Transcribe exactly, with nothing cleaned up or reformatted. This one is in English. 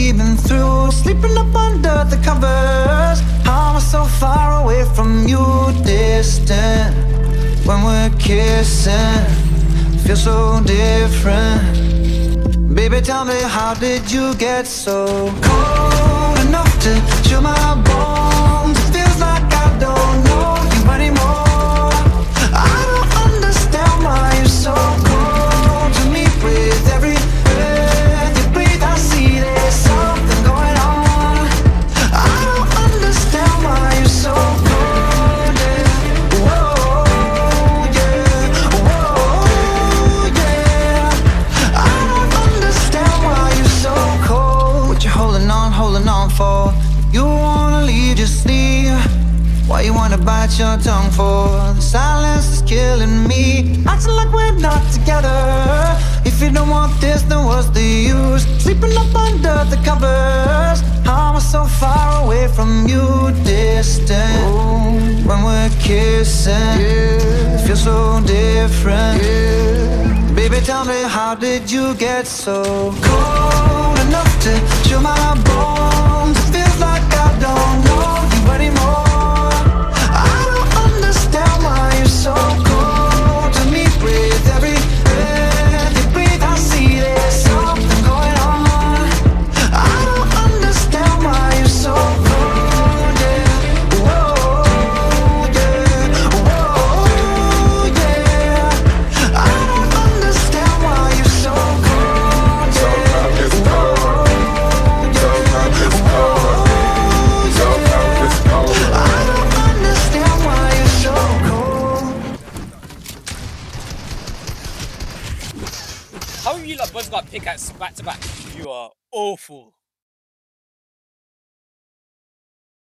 weaving through, sleeping up under the covers. How am I so far away from you, distant? When we're kissing, feels so different. Baby, tell me, how did you get so cold enough to chill my bones? It feels like I don't know you anymore. I don't understand why you're so cold to me. With every breath you breathe, I see there's something going on. I don't understand why you're so cold. You wanna leave, just leave. Why you wanna bite your tongue for? The silence is killing me, acting like we're not together. If you don't want this, then what's the use? Sleeping up under the covers. How am I so far away from you, distant? Ooh. When we're kissing, yeah. Feels so different, yeah. Baby, tell me, how did you get so cold enough to chill my bones? Feels like I don't know you anymore. I don't understand why you're so cold to me. With every breath you breathe, I see there's something going on. I don't understand why you're so cold. Yeah. Whoa, yeah. Whoa, yeah. I don't understand why you're so cold. Yeah. Whoa. Both got pickaxe back to back. You are awful.